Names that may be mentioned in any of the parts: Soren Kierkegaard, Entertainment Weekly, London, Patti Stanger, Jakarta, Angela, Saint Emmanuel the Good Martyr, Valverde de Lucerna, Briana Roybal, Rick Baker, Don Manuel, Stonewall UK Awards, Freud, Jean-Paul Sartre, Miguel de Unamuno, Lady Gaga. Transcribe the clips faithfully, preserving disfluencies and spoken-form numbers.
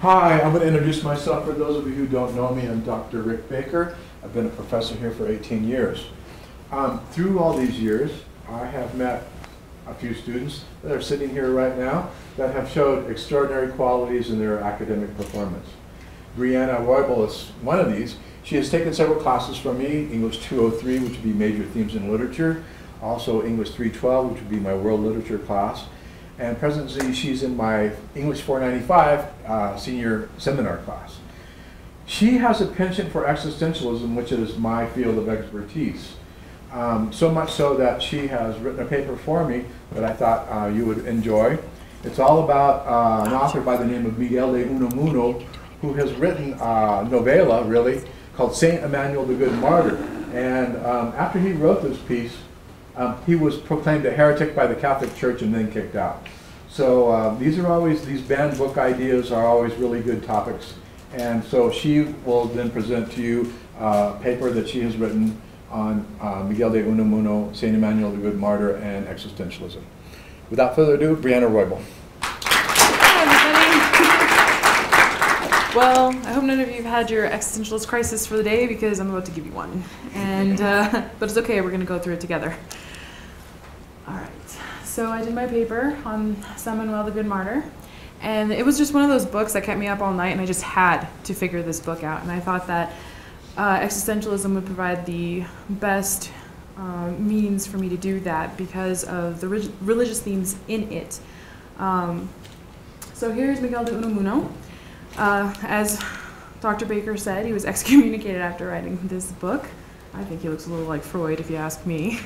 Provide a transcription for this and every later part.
Hi, I'm going to introduce myself. For those of you who don't know me, I'm Doctor Rick Baker. I've been a professor here for eighteen years. Um, through all these years, I have met a few students that are sitting here right now that have showed extraordinary qualities in their academic performance. Briana Roybal is one of these. She has taken several classes from me, English two oh three, which would be major themes in literature, also English three twelve, which would be my world literature class, and presently she's in my English four ninety-five uh, senior seminar class. She has a penchant for existentialism, which is my field of expertise. Um, so much so that she has written a paper for me that I thought uh, you would enjoy. It's all about uh, an author by the name of Miguel de Unamuno, who has written a novella, really, called Saint Emmanuel the Good Martyr. And um, after he wrote this piece, um, he was proclaimed a heretic by the Catholic Church and then kicked out. So um, these are always, these banned book ideas are always really good topics. And so she will then present to you a paper that she has written on uh, Miguel de Unamuno, Saint Emmanuel the Good Martyr, and existentialism. Without further ado, Briana Roybal. Well, I hope none of you have had your existentialist crisis for the day, because I'm about to give you one. And, uh, but it's okay, we're going to go through it together. All right, so I did my paper on Saint Emmanuel the Good Martyr, and it was just one of those books that kept me up all night, and I just had to figure this book out. And I thought that uh, existentialism would provide the best uh, means for me to do that because of the re religious themes in it. Um, so here's Miguel de Unamuno. Uh, as Doctor Baker said, he was excommunicated after writing this book. I think he looks a little like Freud, if you ask me.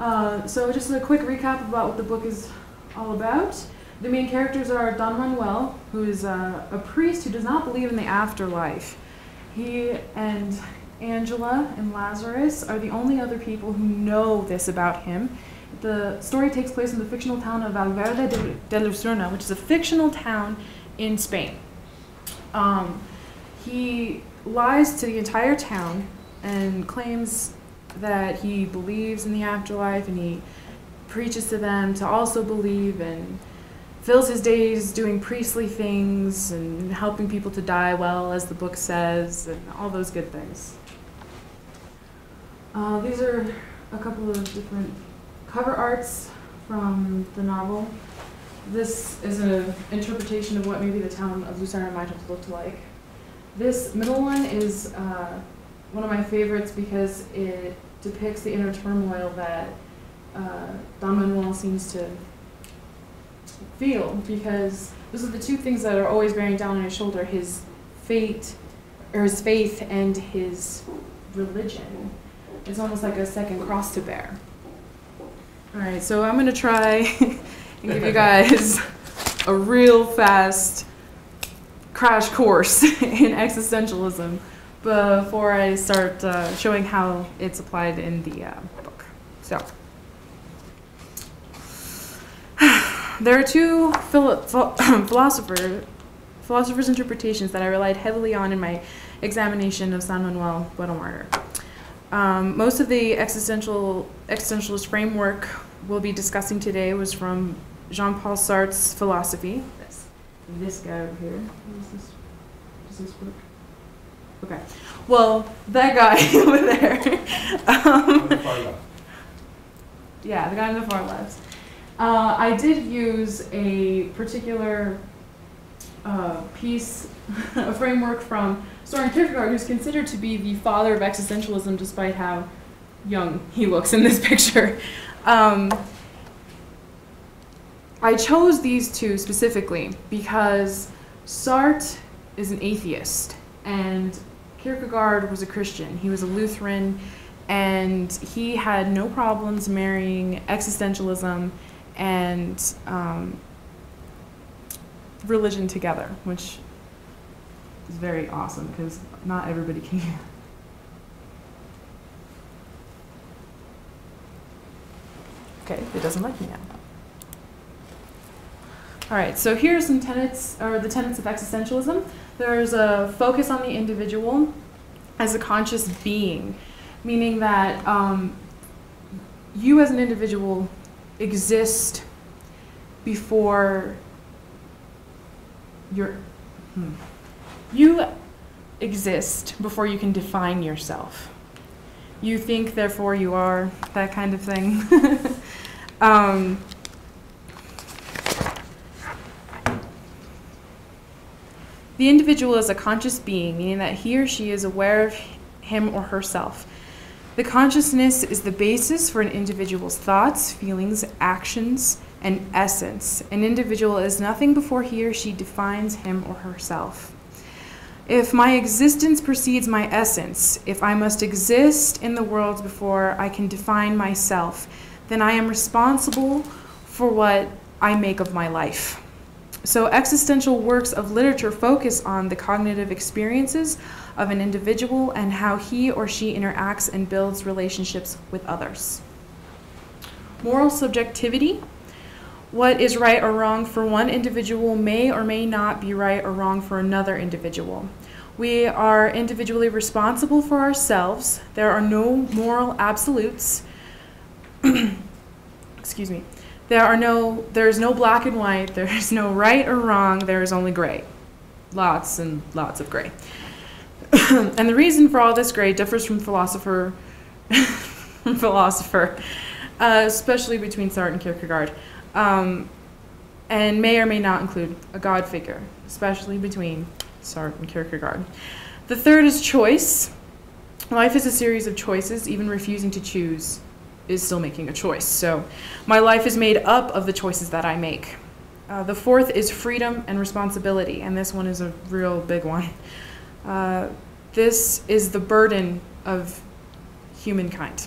uh, so just a quick recap about what the book is all about. The main characters are Don Manuel, who is uh, a priest who does not believe in the afterlife. He and Angela and Lazarus are the only other people who know this about him. The story takes place in the fictional town of Valverde de Lucerna, which is a fictional town in Spain. Um, he lies to the entire town and claims that he believes in the afterlife, and he preaches to them to also believe, and fills his days doing priestly things and helping people to die well, as the book says, and all those good things. Uh, these are a couple of different cover arts from the novel. This is an interpretation of what maybe the town of Lucerna might have looked like. This middle one is uh, one of my favorites because it depicts the inner turmoil that uh, Don Manuel seems to feel, because those are the two things that are always bearing down on his shoulder, his fate, or his faith and his religion. It's almost like a second cross to bear. All right, so I'm going to try and give you guys a real fast crash course in existentialism before I start uh, showing how it's applied in the uh, book. So, there are two philo philosopher, philosophers' interpretations that I relied heavily on in my examination of Saint Emmanuel the Good Martyr. Um, most of the existential existentialist framework we'll be discussing today was from Jean-Paul Sartre's philosophy. This, this guy over here. What is this? Does this work? Okay. Well, that guy over there. Um, on the far left. Yeah, the guy on the far left. Uh, I did use a particular uh, piece, a framework from Soren Kierkegaard, who's considered to be the father of existentialism, despite how young he looks in this picture. Um, I chose these two specifically because Sartre is an atheist and Kierkegaard was a Christian. He was a Lutheran, and he had no problems marrying existentialism and um, religion together, which is very awesome because not everybody can. Okay, it doesn't like me now. All right, so here are some tenets, or the tenets of existentialism. There's a focus on the individual as a conscious being, meaning that um, you as an individual exist before your Hmm. You exist before you can define yourself. You think, therefore you are, that kind of thing. um, the individual is a conscious being, meaning that he or she is aware of him or herself. The consciousness is the basis for an individual's thoughts, feelings, actions, and essence. An individual is nothing before he or she defines him or herself. If my existence precedes my essence, if I must exist in the world before I can define myself, then I am responsible for what I make of my life. So existential works of literature focus on the cognitive experiences of an individual and how he or she interacts and builds relationships with others. Moral subjectivity. What is right or wrong for one individual may or may not be right or wrong for another individual. We are individually responsible for ourselves. There are no moral absolutes. Excuse me. There are no, there is no black and white. There is no right or wrong. There is only gray. Lots and lots of gray. And the reason for all this gray differs from philosopher, from philosopher, uh, especially between Sartre and Kierkegaard, um, and may or may not include a God figure, especially between Sartre and Kierkegaard. The third is choice. Life is a series of choices. Even refusing to choose is still making a choice. So my life is made up of the choices that I make. Uh, the fourth is freedom and responsibility, and this one is a real big one. Uh, this is the burden of humankind.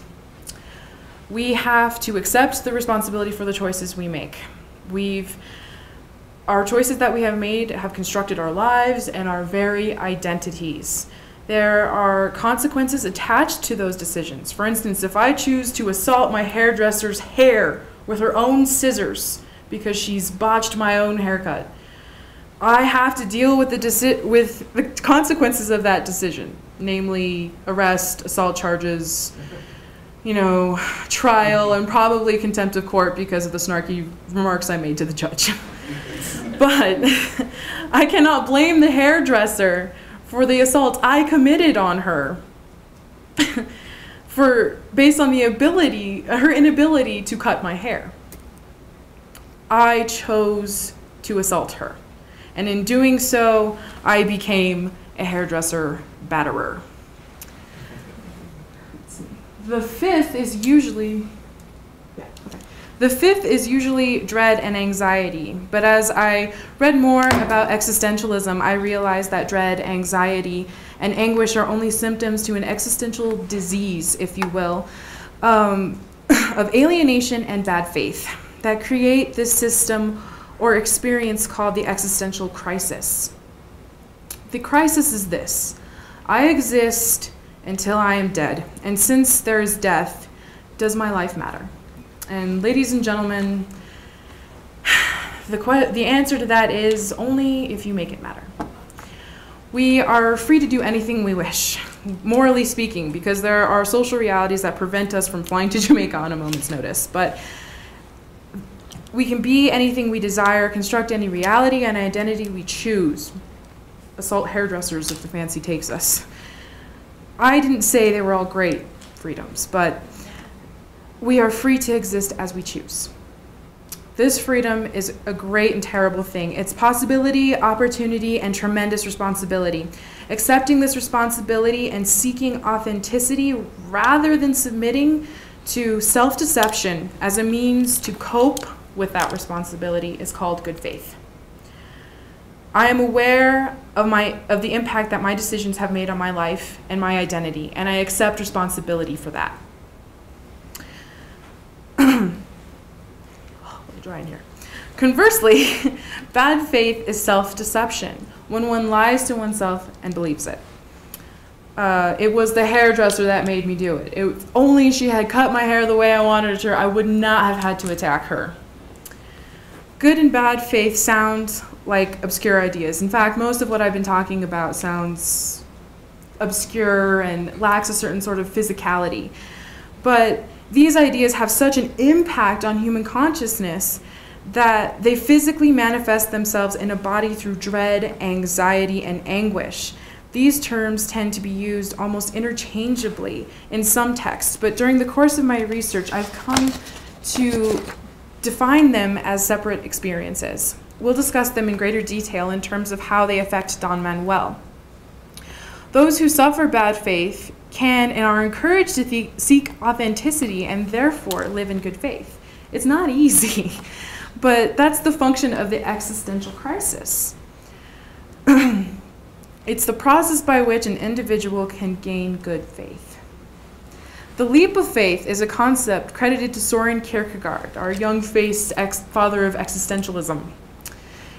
We have to accept the responsibility for the choices we make. We've, our choices that we have made have constructed our lives and our very identities. There are consequences attached to those decisions. For instance, if I choose to assault my hairdresser's hair with her own scissors because she's botched my own haircut, I have to deal with the, with the consequences of that decision, namely arrest, assault charges, you know, trial, and probably contempt of court because of the snarky remarks I made to the judge. But I cannot blame the hairdresser for the assault I committed on her for, based on the ability, her inability to cut my hair. I chose to assault her. And in doing so, I became a hairdresser batterer. The fifth is usually, yeah, okay. The fifth is usually dread and anxiety. But as I read more about existentialism, I realized that dread, anxiety, and anguish are only symptoms to an existential disease, if you will, um, of alienation and bad faith that create this system or experience called the existential crisis. The crisis is this: I exist until I am dead, and since there is death, does my life matter? And ladies and gentlemen, the, que the answer to that is only if you make it matter. We are free to do anything we wish, morally speaking, because there are social realities that prevent us from flying to Jamaica on a moment's notice. But we can be anything we desire, construct any reality and identity we choose. Assault hairdressers if the fancy takes us. I didn't say they were all great freedoms, but we are free to exist as we choose. This freedom is a great and terrible thing. It's possibility, opportunity, and tremendous responsibility. Accepting this responsibility and seeking authenticity rather than submitting to self-deception as a means to cope with that responsibility is called good faith. I am aware of, my, of the impact that my decisions have made on my life and my identity, and I accept responsibility for that. Oh, I'm dry in here. Conversely, bad faith is self-deception, when one lies to oneself and believes it. Uh, it was the hairdresser that made me do it. If only she had cut my hair the way I wanted her, I would not have had to attack her. Good and bad faith sound like obscure ideas. In fact, most of what I've been talking about sounds obscure and lacks a certain sort of physicality. But these ideas have such an impact on human consciousness that they physically manifest themselves in a body through dread, anxiety, and anguish. These terms tend to be used almost interchangeably in some texts, but during the course of my research, I've come to define them as separate experiences. We'll discuss them in greater detail in terms of how they affect Don Manuel. Those who suffer bad faith can and are encouraged to seek authenticity and therefore live in good faith. It's not easy, but that's the function of the existential crisis. It's the process by which an individual can gain good faith. The leap of faith is a concept credited to Soren Kierkegaard, our young-faced father of existentialism.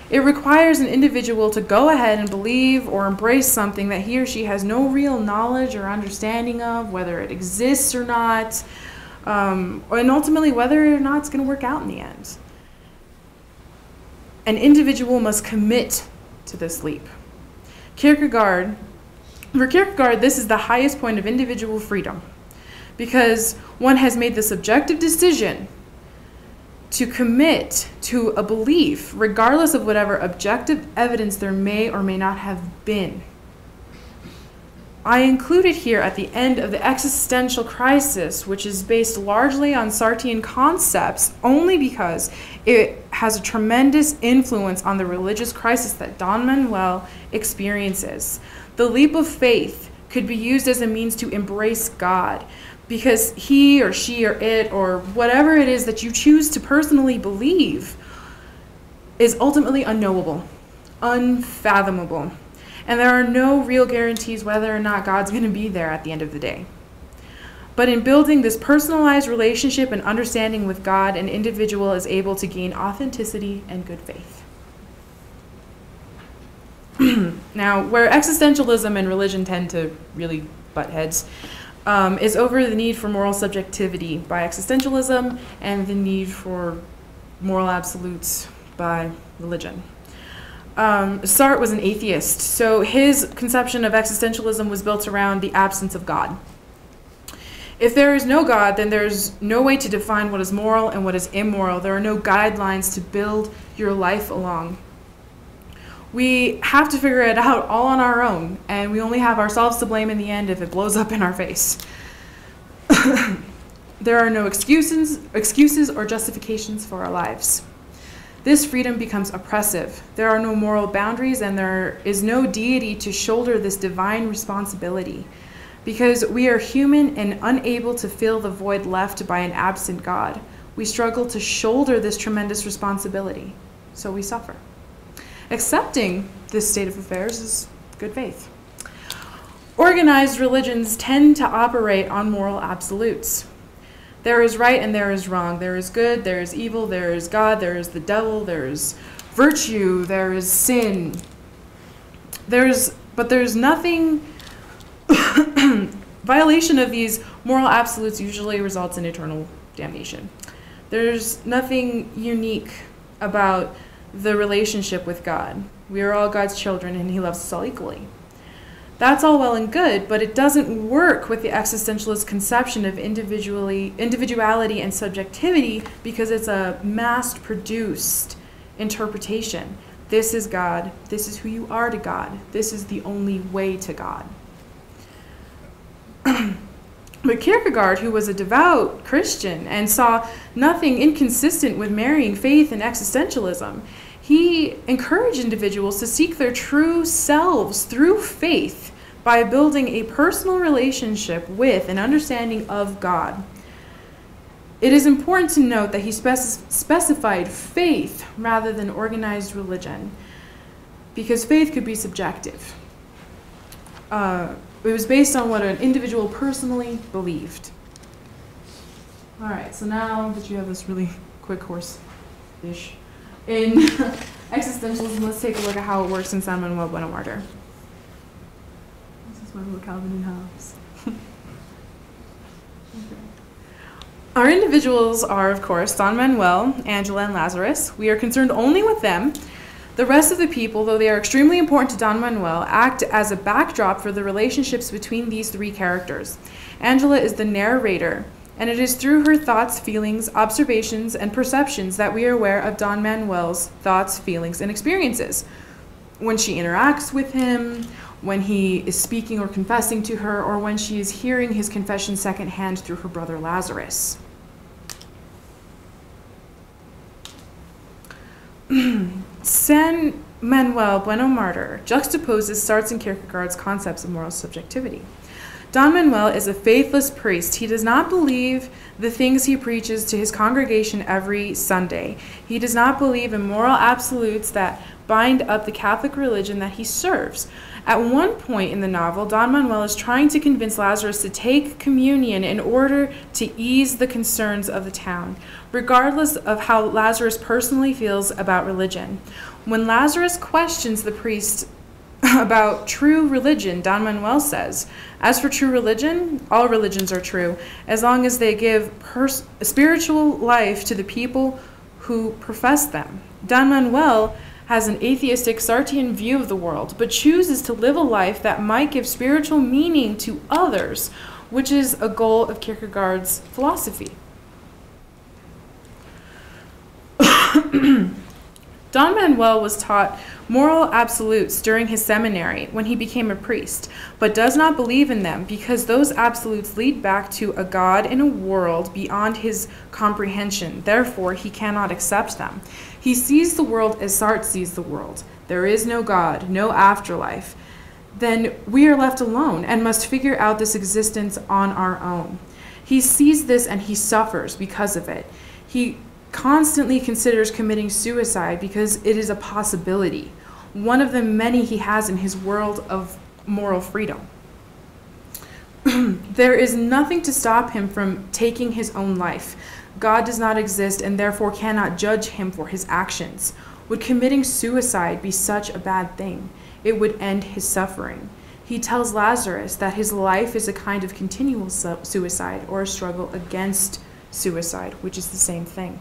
It requires an individual to go ahead and believe or embrace something that he or she has no real knowledge or understanding of, whether it exists or not, um, and ultimately whether or not it's going to work out in the end. An individual must commit to this leap. Kierkegaard, for Kierkegaard, this is the highest point of individual freedom, because one has made the subjective decision to commit to a belief, regardless of whatever objective evidence there may or may not have been. I included here at the end of the existential crisis, which is based largely on Sartrean concepts, only because it has a tremendous influence on the religious crisis that Don Manuel experiences. The leap of faith could be used as a means to embrace God, because he or she or it or whatever it is that you choose to personally believe is ultimately unknowable, unfathomable. And there are no real guarantees whether or not God's going to be there at the end of the day. But in building this personalized relationship and understanding with God, an individual is able to gain authenticity and good faith. Now, where existentialism and religion tend to really butt heads um, is over the need for moral subjectivity by existentialism and the need for moral absolutes by religion. Um, Sartre was an atheist, so his conception of existentialism was built around the absence of God. If there is no God, then there's no way to define what is moral and what is immoral. There are no guidelines to build your life along. We have to figure it out all on our own, and we only have ourselves to blame in the end if it blows up in our face. There are no excuses, excuses or justifications for our lives. This freedom becomes oppressive. There are no moral boundaries, and there is no deity to shoulder this divine responsibility, because we are human and unable to fill the void left by an absent God. We struggle to shoulder this tremendous responsibility, so we suffer. Accepting this state of affairs is good faith. Organized religions tend to operate on moral absolutes. There is right and there is wrong. There is good, there is evil, there is God, there is the devil, there is virtue, there is sin. There's, but there's nothing. Violation of these moral absolutes usually results in eternal damnation. There's nothing unique about the relationship with God. We are all God's children, and he loves us all equally. That's all well and good, but it doesn't work with the existentialist conception of individually, individuality and subjectivity, because it's a mass-produced interpretation. This is God. This is who you are to God. This is the only way to God. But Kierkegaard, who was a devout Christian and saw nothing inconsistent with marrying faith and existentialism, he encouraged individuals to seek their true selves through faith by building a personal relationship with an understanding of God. It is important to note that he spec- specified faith rather than organized religion, because faith could be subjective. Uh, it was based on what an individual personally believed. All right, so now that you have this really quick horse-ish in existentialism, let's take a look at how it works in Saint Emmanuel the Good Martyr. This is my little Calvin and Hobbes. Okay. Our individuals are, of course, Don Manuel, Angela, and Lazarus. We are concerned only with them. The rest of the people, though they are extremely important to Don Manuel, act as a backdrop for the relationships between these three characters. Angela is the narrator And it is through her thoughts, feelings, observations, and perceptions that we are aware of Don Manuel's thoughts, feelings, and experiences. When she interacts with him, when he is speaking or confessing to her, or when she is hearing his confession secondhand through her brother Lazarus. Saint Emmanuel the Martyr juxtaposes Sartre and Kierkegaard's concepts of moral subjectivity. Don Manuel is a faithless priest. He does not believe the things he preaches to his congregation every Sunday. He does not believe in moral absolutes that bind up the Catholic religion that he serves. At one point in the novel, Don Manuel is trying to convince Lazarus to take communion in order to ease the concerns of the town, regardless of how Lazarus personally feels about religion. When Lazarus questions the priest about true religion, Don Manuel says, as for true religion, all religions are true, as long as they give pers spiritual life to the people who profess them. Don Manuel has an atheistic Sartrean view of the world, but chooses to live a life that might give spiritual meaning to others, which is a goal of Kierkegaard's philosophy. Don Manuel was taught moral absolutes during his seminary when he became a priest, but does not believe in them because those absolutes lead back to a God in a world beyond his comprehension. Therefore, he cannot accept them. He sees the world as Sartre sees the world. There is no God, no afterlife. Then we are left alone and must figure out this existence on our own. He sees this and he suffers because of it. He constantly considers committing suicide because it is a possibility, one of the many he has in his world of moral freedom. There is nothing to stop him from taking his own life. God does not exist and therefore cannot judge him for his actions. Would committing suicide be such a bad thing? It would end his suffering. He tells Lazarus that his life is a kind of continual suicide or a struggle against suicide, which is the same thing.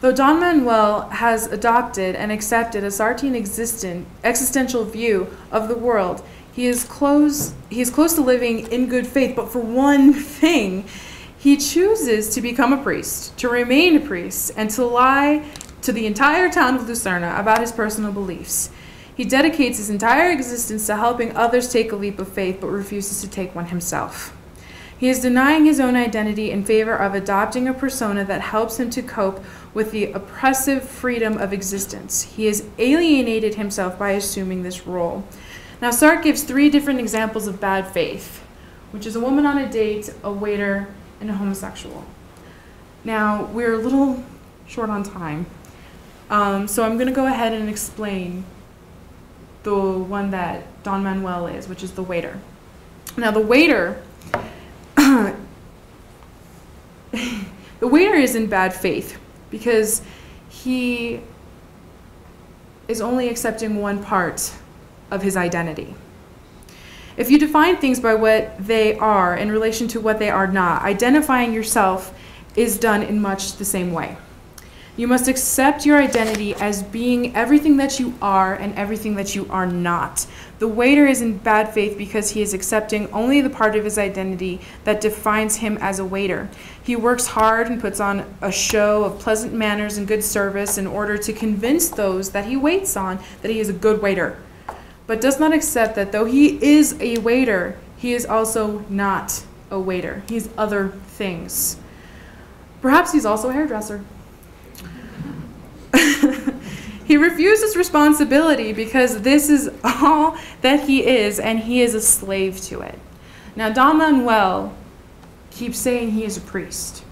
Though Don Manuel has adopted and accepted a Sartrean existent, existential view of the world, he is, close, he is close to living in good faith, but for one thing, he chooses to become a priest, to remain a priest, and to lie to the entire town of Lucerna about his personal beliefs. He dedicates his entire existence to helping others take a leap of faith, but refuses to take one himself. He is denying his own identity in favor of adopting a persona that helps him to cope with the oppressive freedom of existence. He has alienated himself by assuming this role. Now, Sartre gives three different examples of bad faith, which is a woman on a date, a waiter, and a homosexual. Now, we're a little short on time, um, so I'm going to go ahead and explain the one that Don Manuel is, which is the waiter. Now, the waiter the waiter is in bad faith because he is only accepting one part of his identity. If you define things by what they are in relation to what they are not, identifying yourself is done in much the same way. You must accept your identity as being everything that you are and everything that you are not. The waiter is in bad faith because he is accepting only the part of his identity that defines him as a waiter. He works hard and puts on a show of pleasant manners and good service in order to convince those that he waits on that he is a good waiter, but does not accept that though he is a waiter, he is also not a waiter. He's other things. Perhaps he's also a hairdresser. He refuses responsibility because this is all that he is, and he is a slave to it. Now, Don Manuel keeps saying he is a priest.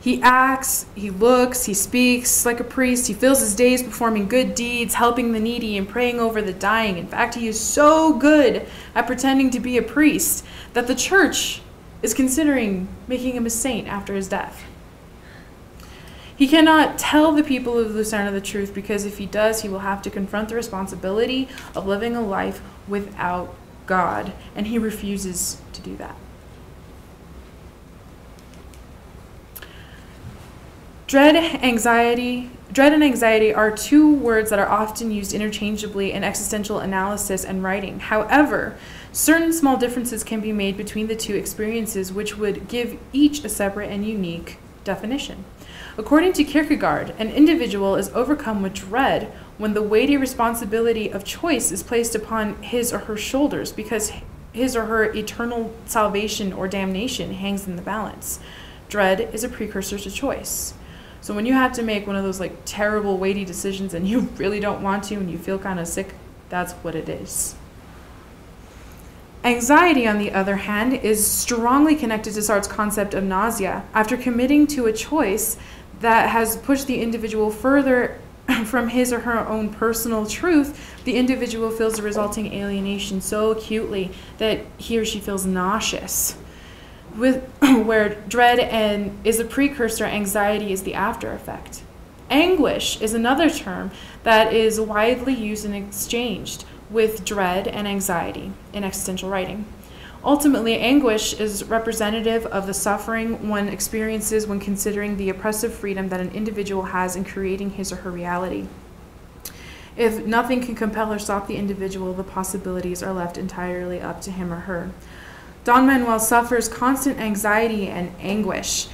He acts, he looks, he speaks like a priest. He fills his days performing good deeds, helping the needy, and praying over the dying. In fact, he is so good at pretending to be a priest that the church is considering making him a saint after his death. He cannot tell the people of Lucerna the truth because if he does, he will have to confront the responsibility of living a life without God, and he refuses to do that. Dread, anxiety, dread and anxiety are two words that are often used interchangeably in existential analysis and writing. However, certain small differences can be made between the two experiences, which would give each a separate and unique definition. According to Kierkegaard, an individual is overcome with dread when the weighty responsibility of choice is placed upon his or her shoulders, because his or her eternal salvation or damnation hangs in the balance. Dread is a precursor to choice. So when you have to make one of those like terrible weighty decisions and you really don't want to and you feel kind of sick, that's what it is. Anxiety, on the other hand, is strongly connected to Sartre's concept of nausea. After committing to a choice that has pushed the individual further from his or her own personal truth, the individual feels the resulting alienation so acutely that he or she feels nauseous. With, where dread and is a precursor, anxiety is the after effect. Anguish is another term that is widely used and exchanged with dread and anxiety in existential writing. Ultimately, anguish is representative of the suffering one experiences when considering the oppressive freedom that an individual has in creating his or her reality. If nothing can compel or stop the individual, the possibilities are left entirely up to him or her. Don Manuel suffers constant anxiety and anguish.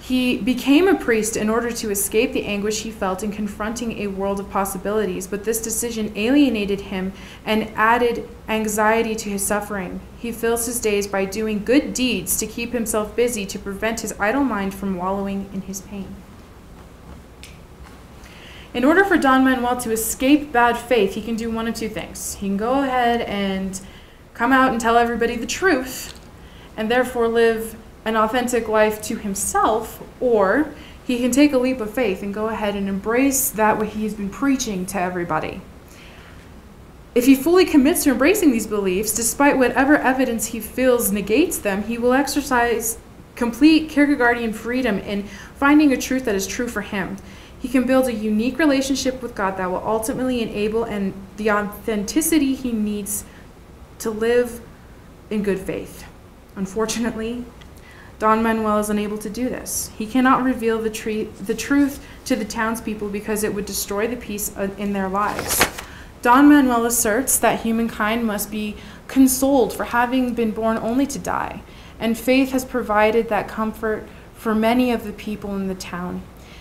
He became a priest in order to escape the anguish he felt in confronting a world of possibilities, but this decision alienated him and added anxiety to his suffering. He fills his days by doing good deeds to keep himself busy, to prevent his idle mind from wallowing in his pain. In order for Don Manuel to escape bad faith, he can do one of two things. He can go ahead and come out and tell everybody the truth, and therefore live an authentic life to himself, or he can take a leap of faith and go ahead and embrace that what he's been preaching to everybody. If he fully commits to embracing these beliefs, despite whatever evidence he feels negates them, he will exercise complete Kierkegaardian freedom in finding a truth that is true for him. He can build a unique relationship with God that will ultimately enable and the authenticity he needs to live in good faith. Unfortunately, Don Manuel is unable to do this. He cannot reveal the, tre the truth to the townspeople because it would destroy the peace in their lives. Don Manuel asserts that humankind must be consoled for having been born only to die, and faith has provided that comfort for many of the people in the town.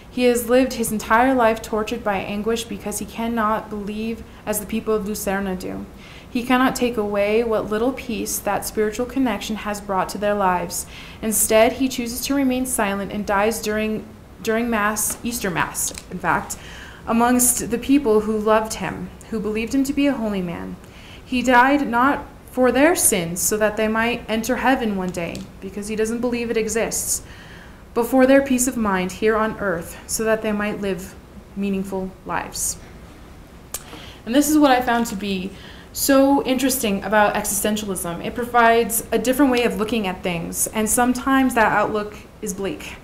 He has lived his entire life tortured by anguish because he cannot believe as the people of Lucerna do. He cannot take away what little peace that spiritual connection has brought to their lives. Instead, he chooses to remain silent and dies during, during Mass, Easter Mass, in fact, amongst the people who loved him, who believed him to be a holy man. He died not for their sins, so that they might enter heaven one day, because he doesn't believe it exists, but for their peace of mind here on earth, so that they might live meaningful lives. And this is what I found to be so interesting about existentialism. It provides a different way of looking at things, and sometimes that outlook is bleak.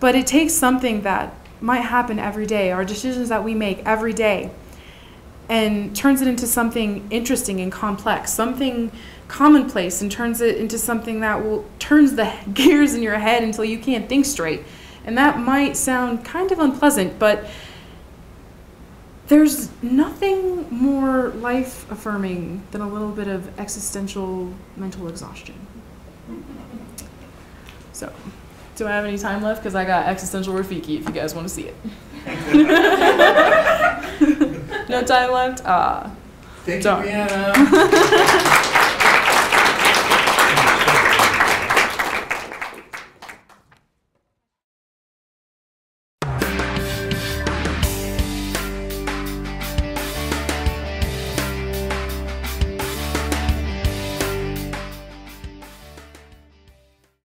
But it takes something that might happen every day, our decisions that we make every day, and turns it into something interesting and complex, something commonplace, and turns it into something that will turns the gears in your head until you can't think straight. And that might sound kind of unpleasant, but there's nothing more life-affirming than a little bit of existential mental exhaustion. So, do I have any time left? Because I got Existential Rafiki if you guys want to see it. No time left? Ah. Thank you, Briana.